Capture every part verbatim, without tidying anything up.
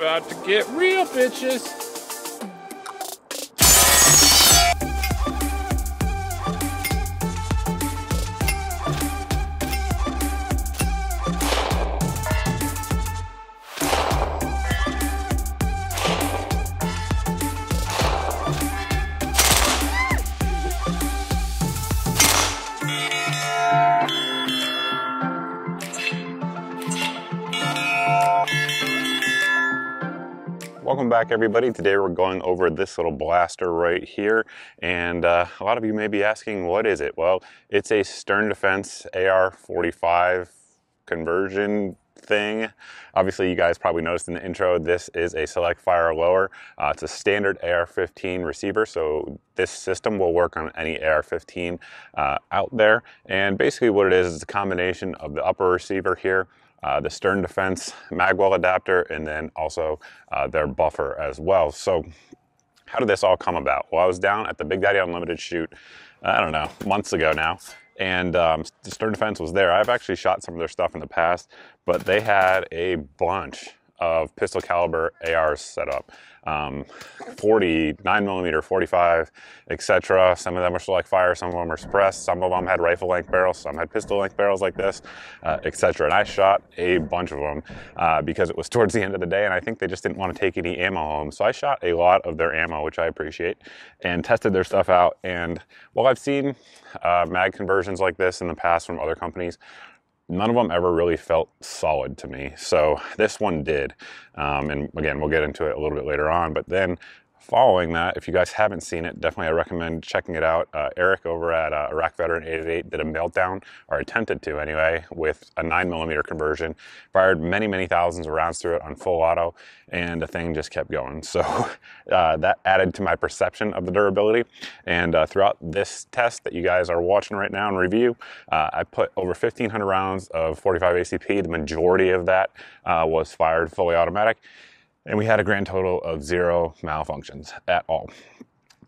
about to get real, bitches. Welcome back, everybody. Today we're going over this little blaster right here, and uh, a lot of you may be asking, what is it? Well, it's a Stern Defense A R forty-five conversion thing. Obviously, you guys probably noticed in the intro, this is a Select Fire lower. Uh, it's a standard A R fifteen receiver, so this system will work on any A R fifteen uh, out there. And basically what it is, is a combination of the upper receiver here, Uh, the Stern Defense magwell adapter, and then also uh, their buffer as well. So how did this all come about? Well, I was down at the Big Daddy Unlimited shoot, I don't know, months ago now, and um, the Stern Defense was there. I've actually shot some of their stuff in the past, but they had a bunch of pistol caliber A Rs set up. Um, forty, nine millimeter, forty-five, et cetera. Some of them were Select Fire, some of them were suppressed, some of them had rifle length barrels, some had pistol length barrels like this, uh, et cetera. And I shot a bunch of them uh, because it was towards the end of the day and I think they just didn't want to take any ammo home. So I shot a lot of their ammo, which I appreciate, and tested their stuff out. And while I've seen uh, mag conversions like this in the past from other companies, none of them ever really felt solid to me. So this one did. Um, and again, we'll get into it a little bit later on. But then following that, if you guys haven't seen it, definitely I recommend checking it out. Uh, Eric over at uh, Iraq Veteran eighty-eight did a meltdown, or attempted to anyway, with a nine millimeter conversion. Fired many, many thousands of rounds through it on full auto, and the thing just kept going. So uh, that added to my perception of the durability. And uh, throughout this test that you guys are watching right now in review, uh, I put over fifteen hundred rounds of forty-five A C P. The majority of that uh, was fired fully automatic. And we had a grand total of zero malfunctions at all.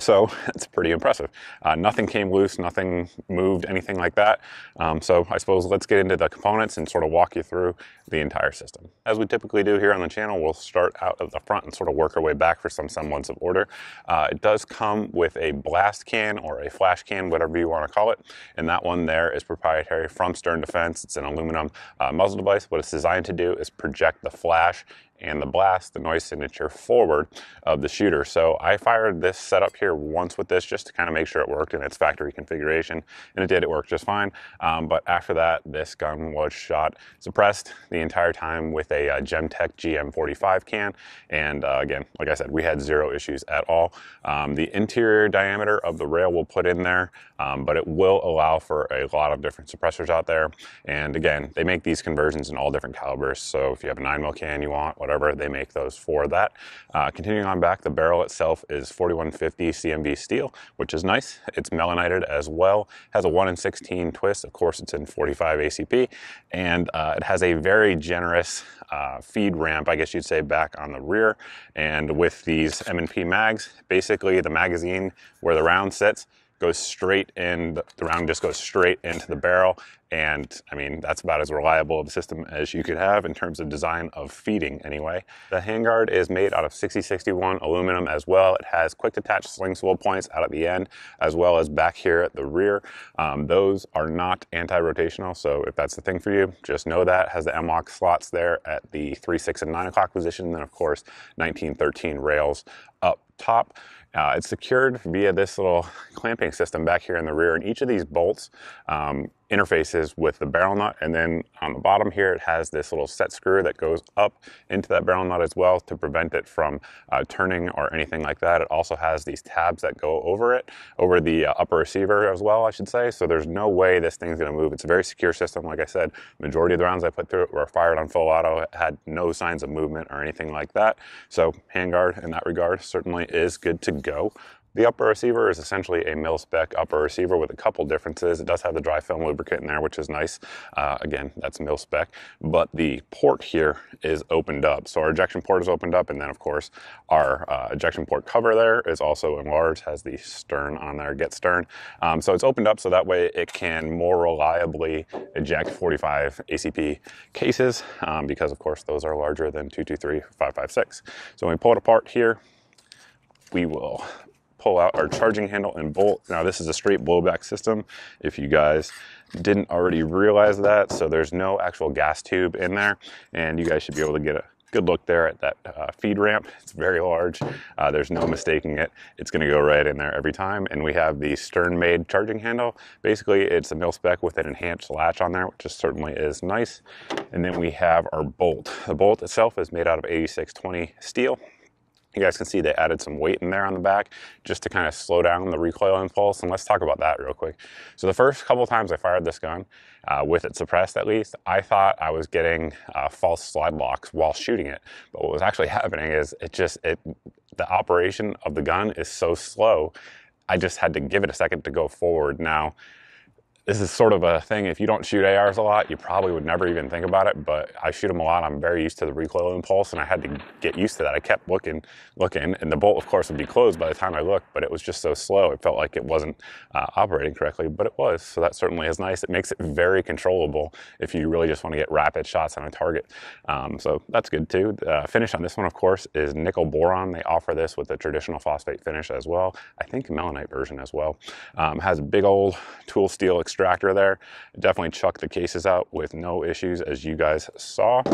So it's pretty impressive. Uh, nothing came loose, nothing moved, anything like that. Um, so I suppose let's get into the components and sort of walk you through the entire system. As we typically do here on the channel, we'll start out of the front and sort of work our way back for some semblance of order. Uh, it does come with a blast can or a flash can, whatever you want to call it. And that one there is proprietary from Stern Defense. It's an aluminum uh, muzzle device. What it's designed to do is project the flash and the blast, the noise signature, forward of the shooter. So I fired this setup here once with this just to kind of make sure it worked in its factory configuration, and it did, it worked just fine. Um, but after that, this gun was shot suppressed the entire time with a uh, Gemtech G M forty-five can. And uh, again, like I said, we had zero issues at all. Um, the interior diameter of the rail we'll put in there, um, but it will allow for a lot of different suppressors out there. And again, they make these conversions in all different calibers. So if you have a nine mil can you want, whatever, they make those for that. Uh, continuing on back, the barrel itself is forty-one fifty C M V steel, which is nice. It's melanited as well. Has a one in sixteen twist. Of course, it's in forty-five A C P, and uh, it has a very generous uh, feed ramp, I guess you'd say, back on the rear. And with these M and P mags, basically the magazine where the round sits goes straight in, the round just goes straight into the barrel. And I mean, that's about as reliable of a system as you could have in terms of design of feeding anyway. The handguard is made out of sixty sixty-one aluminum as well. It has quick detach sling swivel points out at the end, as well as back here at the rear. Um, those are not anti-rotational. So if that's the thing for you, just know that. It has the M L O K slots there at the three, six and nine o'clock position. And then of course, nineteen thirteen rails up top. Uh, it's secured via this little clamping system back here in the rear, and each of these bolts um, interfaces with the barrel nut, and then on the bottom here it has this little set screw that goes up into that barrel nut as well to prevent it from uh, turning or anything like that. It also has these tabs that go over it, over the uh, upper receiver as well, I should say, so there's no way this thing's going to move. It's a very secure system. Like I said, majority of the rounds I put through it were fired on full auto. It had no signs of movement or anything like that, so handguard in that regard certainly is good to go. The upper receiver is essentially a mil-spec upper receiver with a couple differences. It does have the dry film lubricant in there, which is nice. Uh, again, that's mil-spec, but the port here is opened up. So our ejection port is opened up, and then of course our uh, ejection port cover there is also enlarged, has the stern on there, get stern. Um, so it's opened up so that way it can more reliably eject forty-five A C P cases um, because of course those are larger than two twenty-three, five fifty-six. So when we pull it apart here, we will pull out our charging handle and bolt. Now this is a straight blowback system, if you guys didn't already realize that. So there's no actual gas tube in there, and you guys should be able to get a good look there at that uh, feed ramp. It's very large. Uh, there's no mistaking it. It's going to go right in there every time. And we have the Stern made charging handle. Basically, it's a mil spec with an enhanced latch on there, which just certainly is nice. And then we have our bolt. The bolt itself is made out of eighty-six twenty steel. You guys can see they added some weight in there on the back just to kind of slow down the recoil impulse. And let's talk about that real quick. So the first couple of times I fired this gun, uh, with it suppressed at least, I thought I was getting uh, false slide locks while shooting it. But what was actually happening is it just, it, the operation of the gun is so slow, I just had to give it a second to go forward. Now, this is sort of a thing, if you don't shoot A Rs a lot, you probably would never even think about it, but I shoot them a lot. I'm very used to the recoil impulse, and I had to get used to that. I kept looking, looking, and the bolt, of course, would be closed by the time I looked, but it was just so slow. It felt like it wasn't uh, operating correctly, but it was, so that certainly is nice. It makes it very controllable if you really just want to get rapid shots on a target, um, so that's good, too. The uh, finish on this one, of course, is nickel boron. They offer this with the traditional phosphate finish as well. I think melanite version as well. Um, has a big old tool steel extractor Extractor there. Definitely chuck the cases out with no issues, as you guys saw.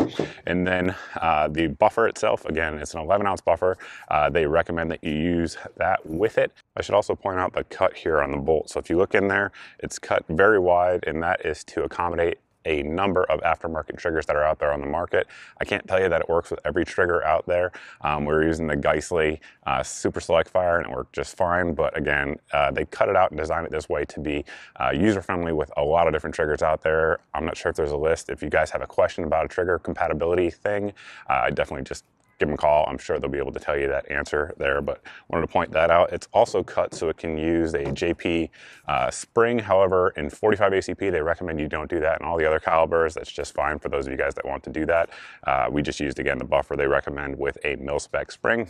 And then uh, the buffer itself, again, it's an eleven ounce buffer. Uh, they recommend that you use that with it. I should also point out the cut here on the bolt. So if you look in there, it's cut very wide, and that is to accommodate a number of aftermarket triggers that are out there on the market. I can't tell you that it works with every trigger out there. Um, we were using the Geissele uh, Super Select Fire, and it worked just fine, but again, uh, they cut it out and designed it this way to be uh, user-friendly with a lot of different triggers out there. I'm not sure if there's a list. If you guys have a question about a trigger compatibility thing, uh, I definitely just give them a call. I'm sure they'll be able to tell you that answer there, but wanted to point that out. It's also cut so it can use a J P uh, spring. However, in forty-five A C P, they recommend you don't do that. And all the other calibers, that's just fine for those of you guys that want to do that. Uh, we just used, again, the buffer they recommend with a mil-spec spring,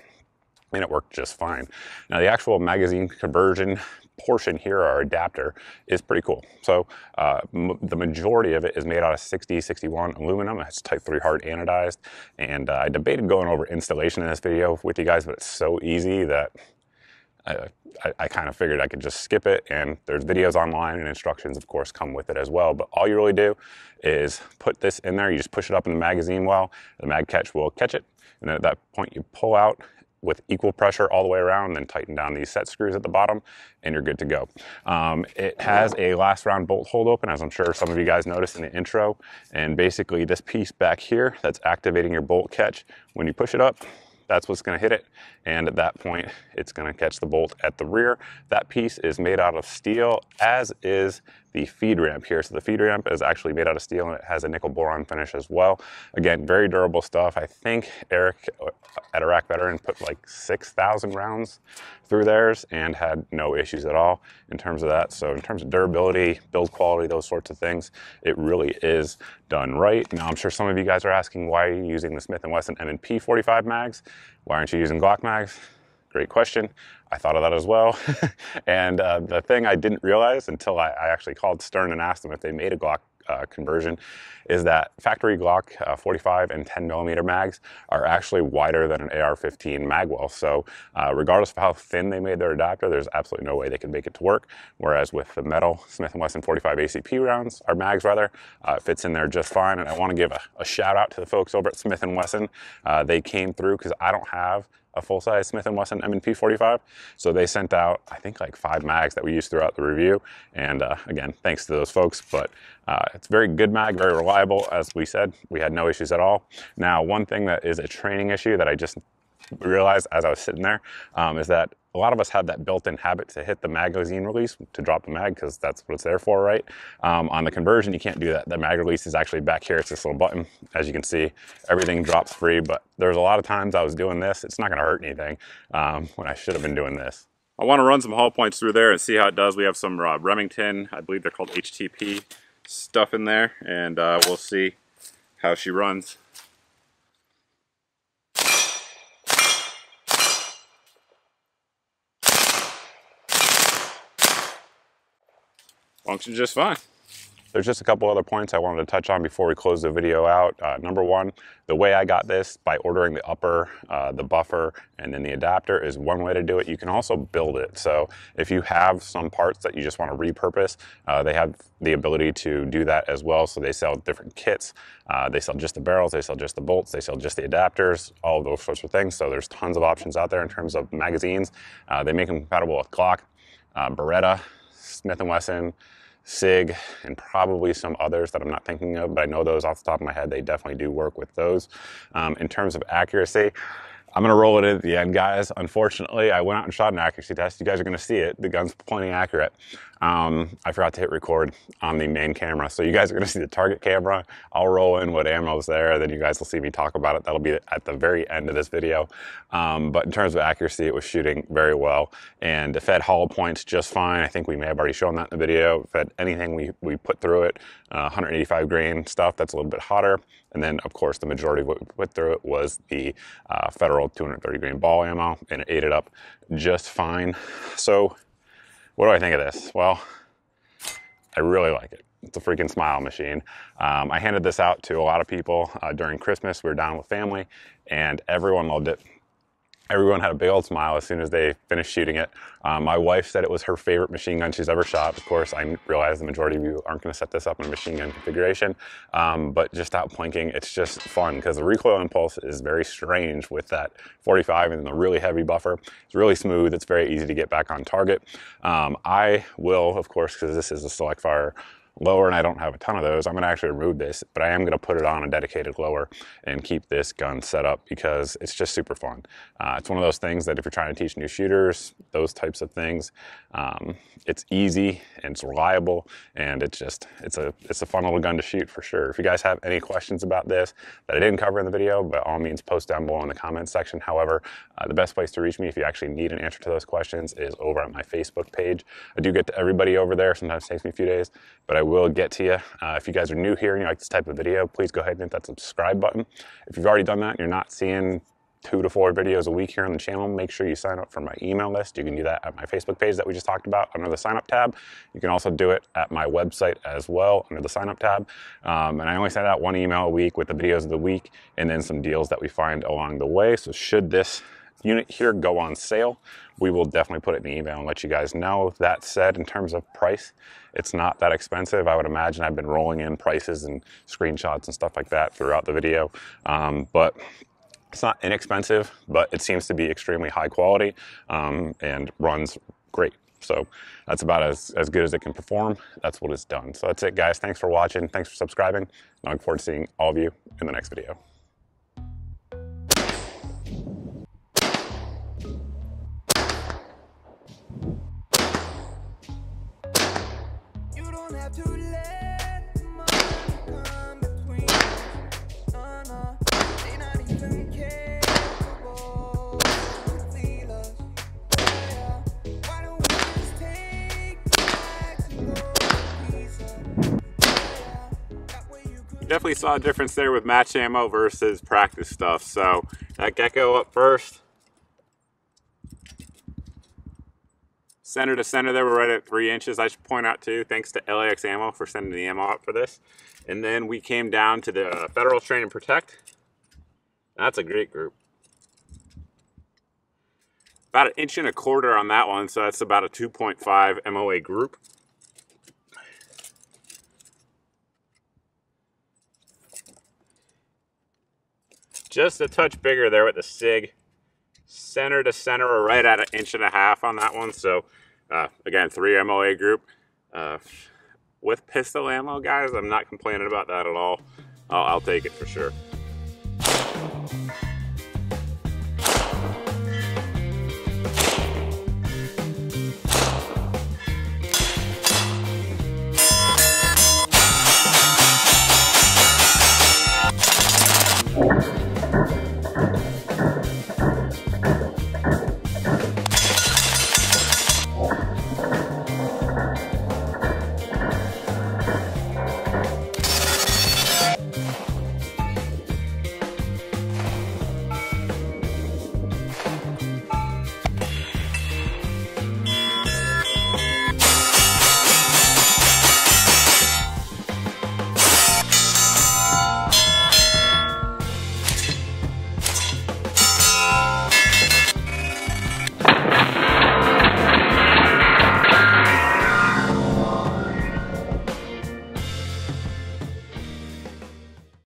and it worked just fine. Now, the actual magazine conversion portion here, our adapter, is pretty cool. So uh, m the majority of it is made out of sixty sixty-one aluminum. It's type three hard anodized, and uh, I debated going over installation in this video with you guys, but it's so easy that I, I, I kind of figured I could just skip it, and there's videos online and instructions, of course, come with it as well. But all you really do is put this in there. You just push it up in the magazine well. The mag catch will catch it, and then at that point you pull out with equal pressure all the way around, then tighten down these set screws at the bottom, and you're good to go. Um, it has a last round bolt hold open, as I'm sure some of you guys noticed in the intro. And basically this piece back here, that's activating your bolt catch. When you push it up, that's what's gonna hit it. And at that point, it's gonna catch the bolt at the rear. That piece is made out of steel, as is the feed ramp here. So the feed ramp is actually made out of steel, and it has a nickel boron finish as well. Again, very durable stuff. I think Eric at Iraq Veteran put like six thousand rounds through theirs and had no issues at all in terms of that. So in terms of durability, build quality, those sorts of things, it really is done right. Now, I'm sure some of you guys are asking, why are you using the Smith and Wesson M and P forty-five mags? Why aren't you using Glock mags? Great question. I thought of that as well. And uh, the thing I didn't realize until I, I actually called Stern and asked them if they made a Glock uh, conversion is that factory Glock uh, forty-five and ten millimeter mags are actually wider than an A R fifteen magwell. So uh, regardless of how thin they made their adapter, there's absolutely no way they could make it to work. Whereas with the metal Smith and Wesson forty-five A C P rounds, or mags rather, uh, fits in there just fine. And I want to give a, a shout out to the folks over at Smith and Wesson. Uh, they came through because I don't have a full-size Smith and Wesson M and P forty-five. So they sent out, I think, like five mags that we used throughout the review. And uh, again, thanks to those folks, but uh, it's a very good mag, very reliable. As we said, we had no issues at all. Now, one thing that is a training issue that I just realized as I was sitting there um, is that a lot of us have that built-in habit to hit the magazine release to drop the mag, because that's what it's there for, right? Um, on the conversion, you can't do that. The mag release is actually back here. It's this little button. As you can see, everything drops free, but there's a lot of times I was doing this. It's not gonna hurt anything um, when I should have been doing this. I want to run some hollow points through there and see how it does. We have some uh, Remington, I believe they're called H T P stuff in there, and uh, we'll see how she runs. Functions just fine. There's just a couple other points I wanted to touch on before we close the video out. Uh, number one, the way I got this by ordering the upper, uh, the buffer, and then the adapter is one way to do it. You can also build it. So if you have some parts that you just want to repurpose, uh, they have the ability to do that as well. So they sell different kits. Uh, they sell just the barrels, they sell just the bolts, they sell just the adapters, all of those sorts of things. So there's tons of options out there in terms of magazines. Uh, they make them compatible with Glock, uh, Beretta, Smith and Wesson, SIG, and probably some others that I'm not thinking of, but I know those off the top of my head. They definitely do work with those. Um, in terms of accuracy, I'm gonna roll it in at the end, guys. Unfortunately, I went out and shot an accuracy test. You guys are gonna see it. The gun's plenty accurate. Um, I forgot to hit record on the main camera. So you guys are gonna see the target camera. I'll roll in what ammo's there, then you guys will see me talk about it. That'll be at the very end of this video. Um, but in terms of accuracy, it was shooting very well. And it fed hollow points just fine. I think we may have already shown that in the video. It fed anything we, we put through it, uh, one eighty-five grain stuff that's a little bit hotter. And then, of course, the majority of what we put through it was the uh, Federal two thirty grain ball ammo, and it ate it up just fine. So what do I think of this? Well, I really like it. It's a freaking smile machine. Um, I handed this out to a lot of people uh, during Christmas. We were down with family, and everyone loved it. Everyone had a big old smile as soon as they finished shooting it. Um, my wife said it was her favorite machine gun she's ever shot. Of course, I realize the majority of you aren't gonna set this up in a machine gun configuration, um, but just out plinking, it's just fun because the recoil impulse is very strange with that forty-five and the really heavy buffer. It's really smooth, it's very easy to get back on target. Um, I will, of course, because this is a Select Fire lower and I don't have a ton of those, I'm gonna actually remove this, but I am gonna put it on a dedicated lower and keep this gun set up because it's just super fun. Uh, it's one of those things that if you're trying to teach new shooters, those types of things, um, it's easy and it's reliable, and it's just, it's a, it's a fun little gun to shoot for sure. If you guys have any questions about this that I didn't cover in the video, by all means post down below in the comments section. However, uh, the best place to reach me if you actually need an answer to those questions is over at my Facebook page. I do get to everybody over there, sometimes it takes me a few days, but I will get to you. Uh, if you guys are new here and you like this type of video, please go ahead and hit that subscribe button. If you've already done that and you're not seeing two to four videos a week here on the channel, make sure you sign up for my email list. You can do that at my Facebook page that we just talked about under the sign up tab. You can also do it at my website as well under the sign up tab. Um, and I only send out one email a week with the videos of the week and then some deals that we find along the way. So should this unit here go on sale, we will definitely put it in the email and let you guys know. That said, in terms of price, it's not that expensive. I would imagine I've been rolling in prices and screenshots and stuff like that throughout the video, um, but it's not inexpensive, but it seems to be extremely high quality um, and runs great. So that's about as, as good as it can perform. That's what it's done. So that's it, guys. Thanks for watching. Thanks for subscribing. And I look forward to seeing all of you in the next video. Definitely saw a difference there with match ammo versus practice stuff. So that gecko up first, center to center there, we're right at three inches. I should point out too, thanks to L A X ammo for sending the ammo up for this. And then we came down to the uh, Federal Train and Protect. That's a great group. About an inch and a quarter on that one, so that's about a two point five M O A group. Just a touch bigger there with the SIG. Center to center, we're right at an inch and a half on that one. So uh, again, three M O A group. Uh, with pistol ammo, guys, I'm not complaining about that at all. I'll, I'll take it for sure.